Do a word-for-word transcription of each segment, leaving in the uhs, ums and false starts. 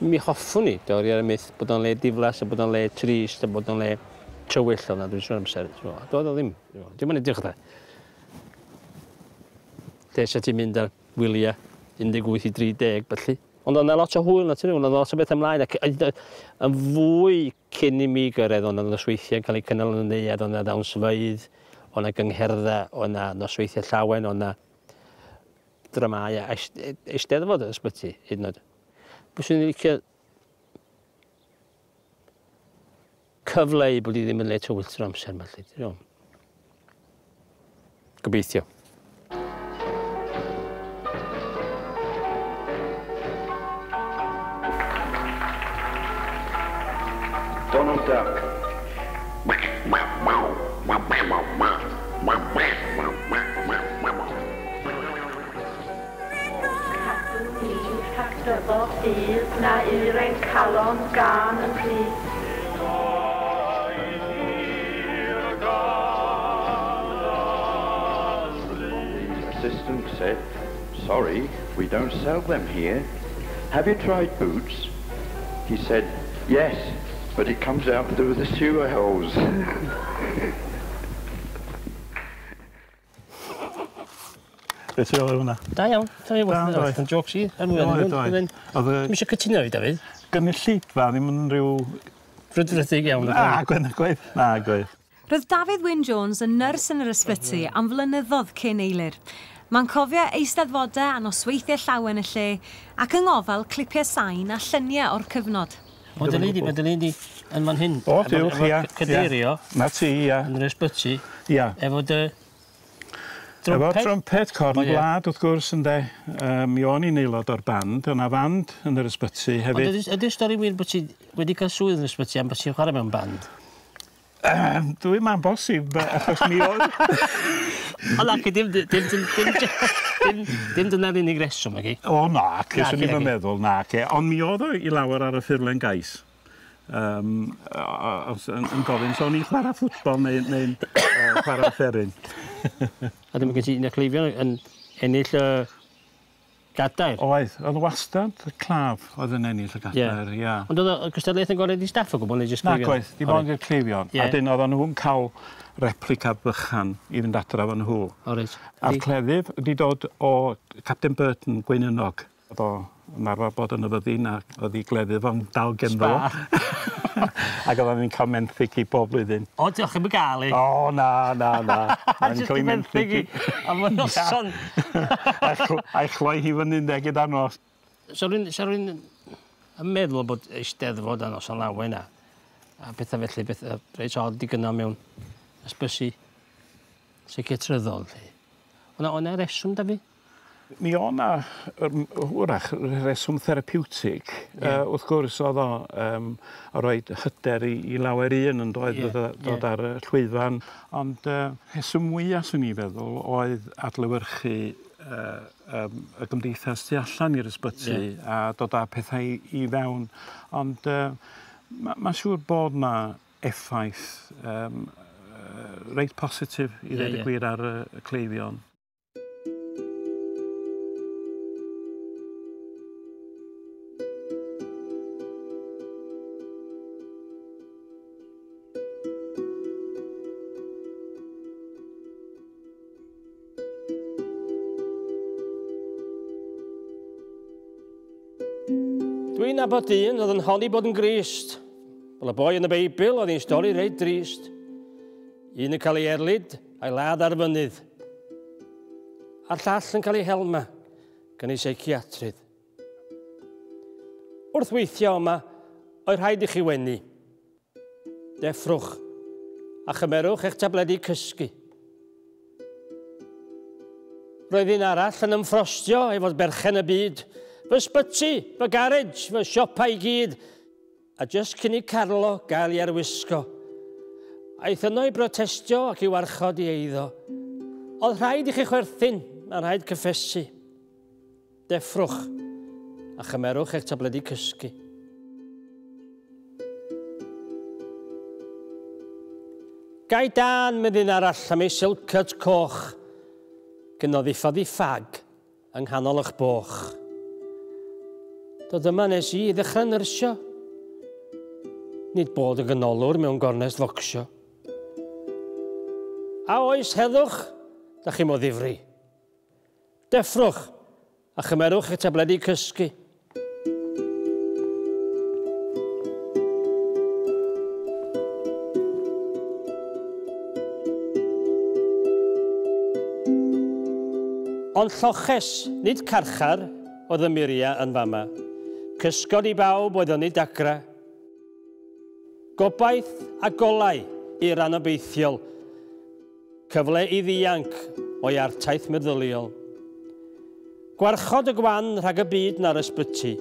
Mi hoffwn I, teoriau'r myth, bod o'n le diflas, bod o'n le trist, bod o'n le tywyll o'na, dwi'n siŵr amser. Doedd o ddim. Dim ond edrych dda. Tesa ti'n mynd ar wyliau un deg wyth i dri deg, felly. Ond o'na lot o hwyl, natyn nhw, o'na lot o beth ymlaen. Yn fwy cyn i mi gyrraedd, o'na nosweithiau'n cael eu cynnal yn y neuad, o'na ddawnsfeidd, o'na gyngherddau, o'na nosweithiau llawen, o'na dramau a eisteddfod yn ysbyty, hyd yn oed. Bwysyn ni'n licio cyfleu bod i ddim yn le tywyll trwy'r amser, felly. Gobeithio. Donald Duck. Assistant said, sorry, we don't sell them here. Have you tried boots? He said, yes. But it comes out through the sewer holes. Be ti o'r hwnna? Da iawn. Dwi'n gwybod yn jocs i. Dwi'n eisiau cytuno i, David. Gymryd llidfa ddim yn rhyw... Rydrydig iawn. Na, gweithio. Na, gweithio. Roedd David Wyn Jones yn nyrs yn yr ysbyty am flynyddoedd cyn Eilir. Mae'n cofio eisteddfodau a nosweithiau llawen y lle ac yng ngofal clipiau sain a lluniau o'r cyfnod. O, dy ledi, mae dy ledi yn fan hyn. O, diolch, ia. Cadeirio. Na ti, ia. Yn yr ysbyty. Ia. Efo dy... Efo tromped, corn blad, wrth gwrs, ynddo. Mi o'n i'n aelod o'r band, o'na band yn yr ysbyty hefyd. Ond ydy'r stori wir bod ti wedi cael swydd yn yr ysbyty am bod ti'n chwarae mewn band? Dwi'n ma'n bosib, achos mi o'n... O, nac i, dim dyna'r unig reswm, ac i? O, nac, yswn i'n meddwl, nac i. Ond mi oedd o i lawer ar y ffurflen gais. Yn gofyn, so o'n i'n chwarae ffwtbol neu'n chwarae offeryn. A dyma gen ti un acleifio yn ennill y gadair? Oedd, oedd wastad y claf oedd yn ennill y gadair, ia. Ond oedd y gystadlaeth yn gorau i staff o gwbl neu jyst clifio? Nac oedd, dim ond i'r clifion. A dyn oedd nhw'n cael replica bychan i fynd adraf yn hw. A'r cleddyf wedi dod o Captain Burton, Gwynynog. Oedd o marfer bod yn y fyddin a oedd i gleddyf o'n dal genfo. Ac oedd o'n cael menthyg i bob blwyddyn. O, diolch yn gael i. O, na, na, na. Mae'n cael ei menthyg i. A mae'n noson. A chloi hi fyny deg i'r nos. So rwy'n yn meddwl bod eisteddfod a noson lawen a bethau felly, bethau reit od i gynnal mewn ysbysi seicetryddol. O'na reswm, David? Mi o'na, wrach, reswm therapiwtig. Wrth gwrs, oedd o roed hyder i lawer un yn dod ar y llwyfan. Ond reswm mwyaf, swn i feddwl, oedd adlewyrchu y gymdeithas tu allan i'r ysbyty a dod â pethau i fewn. Ond mae'n siŵr bod yna effaith reit positif i ddweud y gwir ar y cleifion. Dwi'n nabod un oedd yn holi bod yn grist. Fel y boi yn y Beibl oedd hi'n stori reit drist. Un yn cael ei erlid a'i ladd ar fynydd. A'r llall yn cael ei helma gan ei seiciatrydd. Wrth weithio yma, oedd rhaid i chi wenu. Deffrwch a chymerwch eich tabledi cysgu. Roedd un arall yn ymffrostio ei fod berchen y byd. Fy sbyty, fy garej, fy siopau i gyd. A jyst cyn i Carlo gael i arwisgo. Aeth yno i brotestio ac i warchod i eiddo. Oedd rhaid i chi chwerthin a rhaid cyffesu. Deffrwch a chymerwch eich tabledi cysgu. Gai dan meddyn arall am ei silcad coch. Gynno ddiffodd i ffag yng nghanol eich boch. dat de man is hier de gendersje. Niet boden genalor, maar ongarnes waksje. Aoi is heddoch, dat je moet divri. Deffrwch, ach je maar ook het abladi kuski. Ond lloches, nid carchar, oedd y Myria yn fama. Cysgod I bawb oedd yn ei dagra. Gobaith a golau i'r anobeithiol. Cyfle I ddianc o'i artaith meddyliol. Gwarchod y gwan rhag y byd na'r ysbyty.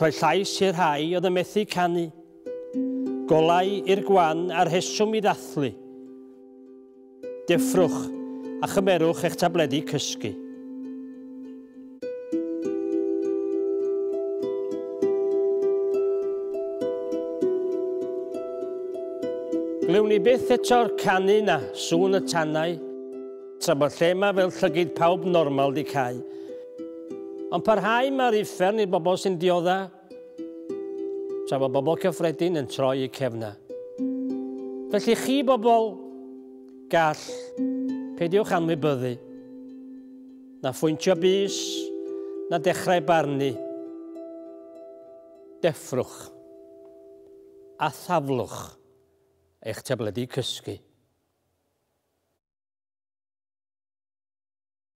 Rhoi llais i'r rhai oedd y methu canu. Golau i'r gwan a'r heswm I ddathlu. Deffrwch. A chymerwch eich tabledi cysgu. Glywn ni byth eto'r canu na sŵn y tanau, tra bod lle yma fel llygyd pawb normal di cau. Ond parhau mae'r uffern i'r bobl sy'n diodda, tra bod bobl cyffredin yn troi I cefna. Felly chi bobl gall, peidiwch anwybyddu, na phwyntio bys, na dechrau barnu. Deffrwch a thaflwch eich tabledi cysgu.